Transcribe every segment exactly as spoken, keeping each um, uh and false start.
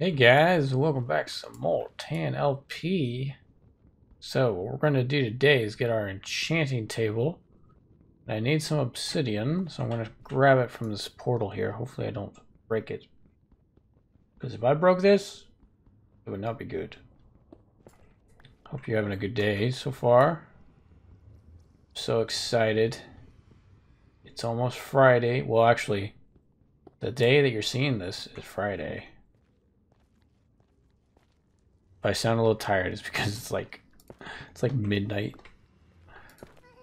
Hey guys, welcome back to some more TanLP. So what we're going to do today is get our enchanting table. I need some obsidian, so I'm going to grab it from this portal here. Hopefully I don't break it, because if I broke this, it would not be good. Hope you're having a good day so far. I'm so excited. It's almost Friday. Well, actually, the day that you're seeing this is Friday. If I sound a little tired, it's because it's like it's like midnight.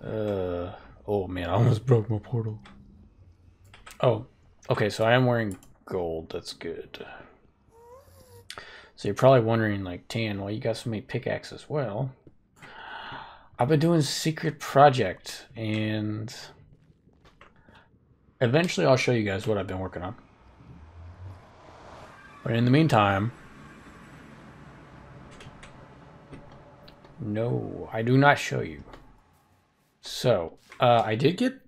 Uh oh man, I almost broke my portal. Oh, okay, so I am wearing gold, that's good. So you're probably wondering, like, Tan, well, you got so many pickaxes. Well, I've been doing secret project, and eventually I'll show you guys what I've been working on. But in the meantime, no, I do not show you. So, uh, I did get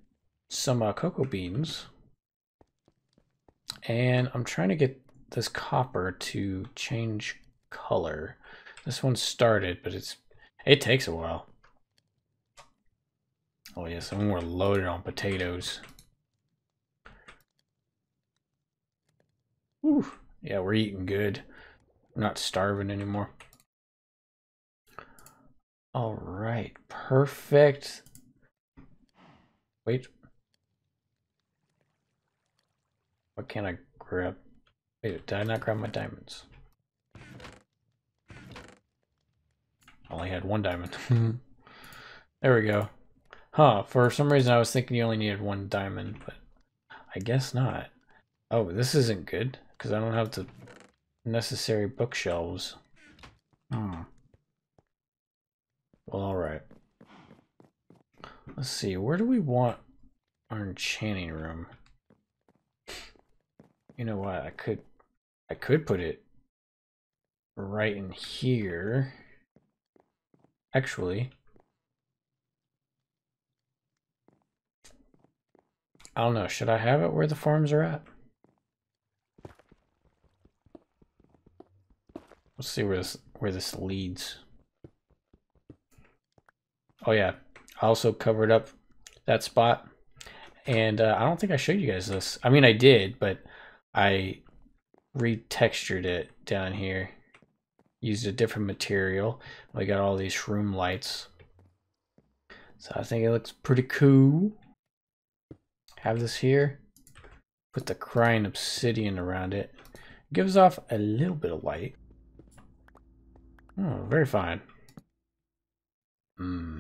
some uh, cocoa beans. And I'm trying to get this copper to change color. This one started, but it's it takes a while. Oh yes, and we're loaded on potatoes. Ooh, yeah, we're eating good. We're not starving anymore. All right, perfect. Wait. Why can't I grab? Wait, did I not grab my diamonds? I only had one diamond. There we go. Huh, for some reason I was thinking you only needed one diamond, but I guess not. Oh, this isn't good, because I don't have the necessary bookshelves. Hmm. Well, alright. Let's see, where do we want our enchanting room? You know what, I could I could put it right in here. Actually, I don't know, should I have it where the farms are at? Let's see where this where this leads. Oh yeah, I also covered up that spot, and uh, I don't think I showed you guys this. I mean, I did, but I retextured it down here, used a different material. We got all these shroom lights, so I think it looks pretty cool. Have this here, put the crying obsidian around it. It gives off a little bit of light. Oh, very fine. Hmm.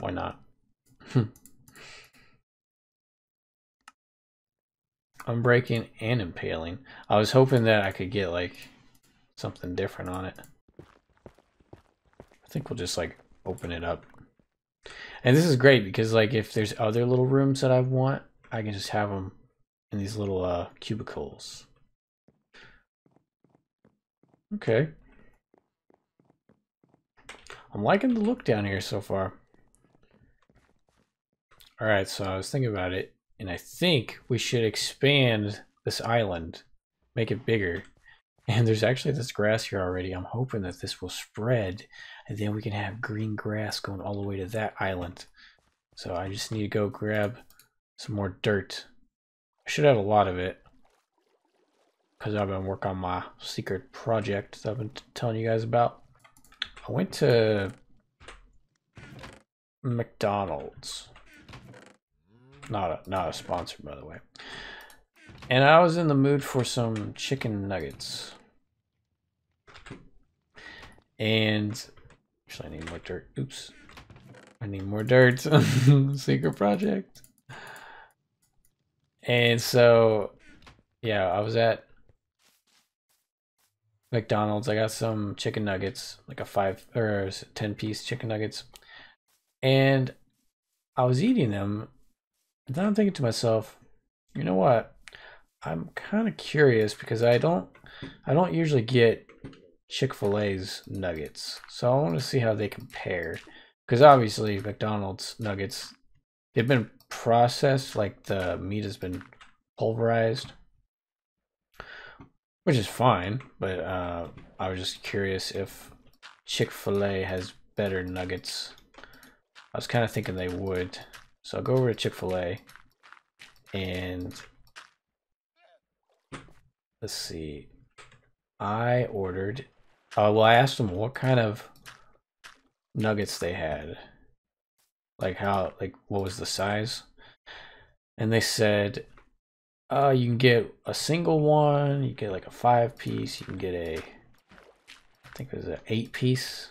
Why not? I'm breaking and impaling. I was hoping that I could get like something different on it. I think we'll just like open it up. And this is great because like if there's other little rooms that I want, I can just have them in these little uh, cubicles. Okay. I'm liking the look down here so far. All right, so I was thinking about it, and I think we should expand this island, make it bigger. And there's actually this grass here already. I'm hoping that this will spread, and then we can have green grass going all the way to that island. So I just need to go grab some more dirt. I should have a lot of it, because I've been working on my secret project that I've been telling you guys about. I went to McDonald's, not a, not a sponsor, by the way, and I was in the mood for some chicken nuggets. And actually I need more dirt, oops, I need more dirt, secret project. And so, yeah, I was at McDonald's. I got some chicken nuggets, like a five or ten piece chicken nuggets, and I was eating them, and then I'm thinking to myself, you know what, I'm kind of curious, because I don't I don't usually get Chick-fil-A's nuggets, so I want to see how they compare, because obviously McDonald's nuggets, they've been processed, like the meat has been pulverized. which is fine, but uh, I was just curious if Chick-fil-A has better nuggets. I was kind of thinking they would. So I'll go over to Chick-fil-A and let's see. I ordered, uh, well, I asked them what kind of nuggets they had. Like how, like what was the size? And they said, uh, you can get a single one, you get like a five piece, you can get a, I think it was an eight piece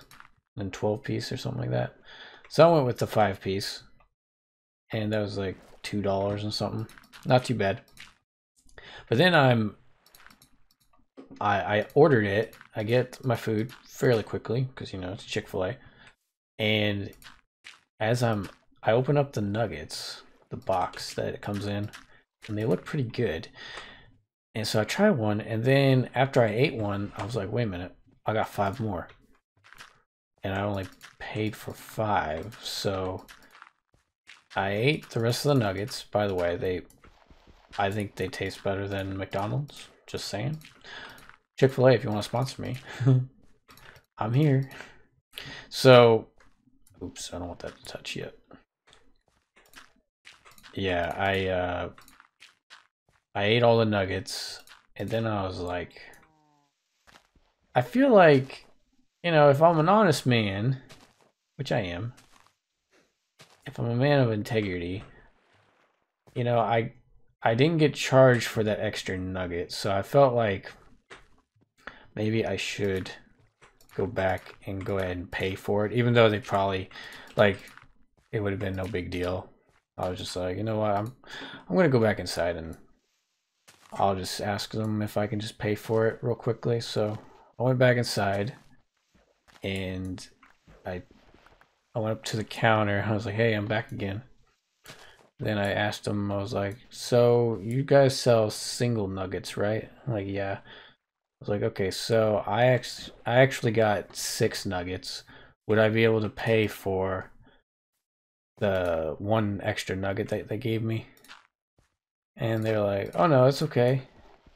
and twelve piece or something like that. So I went with the five piece and that was like two dollars and something. Not too bad. But then I'm, I, I ordered it. I get my food fairly quickly because, you know, it's Chick-fil-A. And as I'm, I open up the nuggets, the box that it comes in, and they look pretty good. And so I tried one, and then after I ate one, I was like, wait a minute, I got five more. And I only paid for five. So I ate the rest of the nuggets. By the way, they, I think they taste better than McDonald's. Just saying. Chick-fil-A, if you want to sponsor me, I'm here. So, oops, I don't want that to touch yet. Yeah, I uh, I ate all the nuggets, and then I was like, I feel like, you know, if I'm an honest man, which I am, if I'm a man of integrity, you know, I I didn't get charged for that extra nugget, so I felt like maybe I should go back and go ahead and pay for it, even though they probably, like, it would have been no big deal. I was just like, you know what, I'm, I'm going to go back inside and I'll just ask them if I can just pay for it real quickly. So I went back inside and I, I went up to the counter. I was like, hey, I'm back again. Then I asked them, I was like, so you guys sell single nuggets, right? I'm like, yeah. I was like, okay, so I actually, I actually got six nuggets. Would I be able to pay for the one extra nugget that they gave me? And they're like, oh no, it's okay.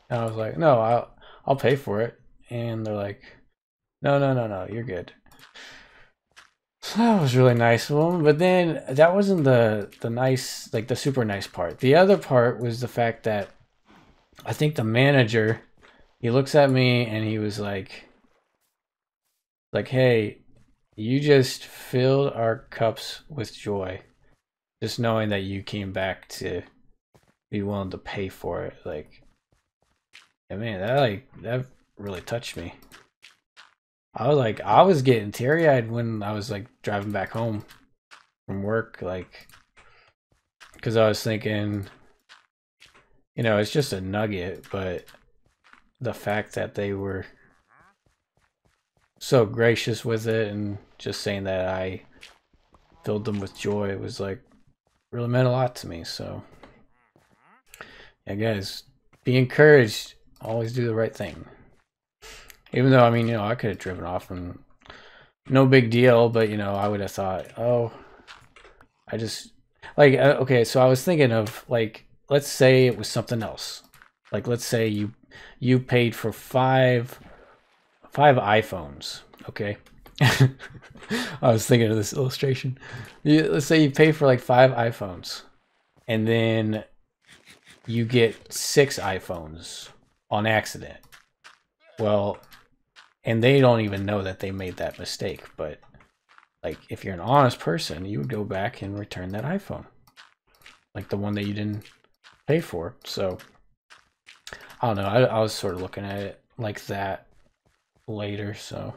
And I was like, no, I'll, I'll pay for it. And they're like, no, no, no, no, you're good. So that was really nice of them. But then that wasn't the, the nice, like the super nice part. The other part was the fact that I think the manager, he looks at me and he was like, like, hey, you just filled our cups with joy. Just knowing that you came back to be willing to pay for it. Like, and man, that like, that really touched me. I was like, I was getting teary eyed when I was like driving back home from work. Like, cause I was thinking, you know, it's just a nugget, but the fact that they were so gracious with it and just saying that I filled them with joy, it was like really meant a lot to me. So yeah, guys, be encouraged, always do the right thing. Even though, I mean, you know, I could have driven off and no big deal, but you know, I would have thought, oh, I just like, okay, so I was thinking of like, let's say it was something else. Like, let's say you you paid for five five iPhones, okay? I was thinking of this illustration. You, let's say you pay for like five iPhones and then you get six iPhones on accident. Well, and they don't even know that they made that mistake, but like if you're an honest person, you would go back and return that iPhone, like the one that you didn't pay for. So I don't know, I, I was sort of looking at it like that later, so.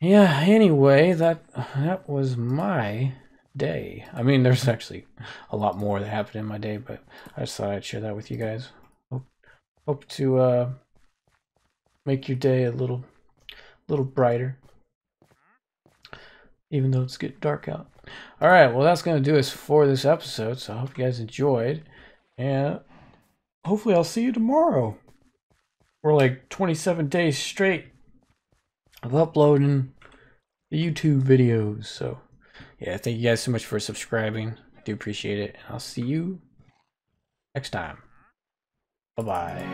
Yeah, anyway, that that was my day. I mean, there's actually a lot more that happened in my day, but I just thought I'd share that with you guys. Hope, hope to uh, make your day a little, little brighter, even though it's getting dark out. All right, well, that's going to do us for this episode, so I hope you guys enjoyed. And hopefully I'll see you tomorrow. We're like twenty-seven days straight of uploading the YouTube videos. So yeah, thank you guys so much for subscribing. I do appreciate it. And I'll see you next time. Bye-bye.